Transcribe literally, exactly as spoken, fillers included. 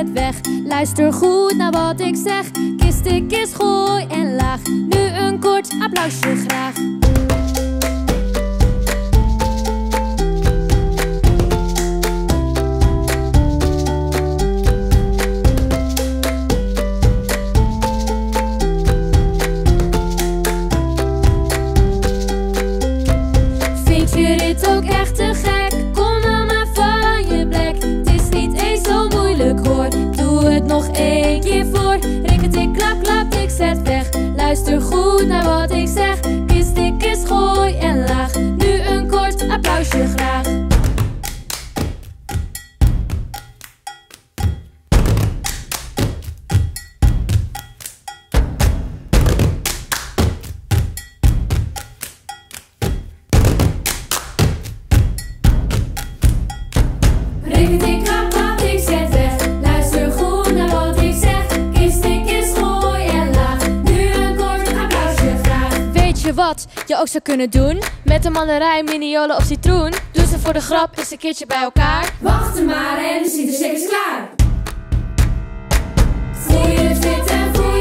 het weg. Luister goed naar wat ik zeg. Kist, ik kist, gooi en laag. Nu een kort applausje graag. Vind je dit ook echt te gek? Kom dan maar van je plek. Het is niet eens zo moeilijk hoor. Doe het nog één keer voor. Rikkert ik, klap, klap, ik zet weg. Luister goed naar wat ik zeg. Kist, ik kist, gooi en laag. Nu een kort applausje graag. Rikkert, klap, klap, ik zet weg. Luister goed naar wat ik zeg. Kist, ik kist, gooi en laag. Nu een kort applausje graag. Weet je wat je ook zou kunnen doen? Met een mandarijn, miniolen of citroen. Doe ze voor de grap eens een keertje bij elkaar. Wacht maar en de citrus is klaar. Voel je fit en voel je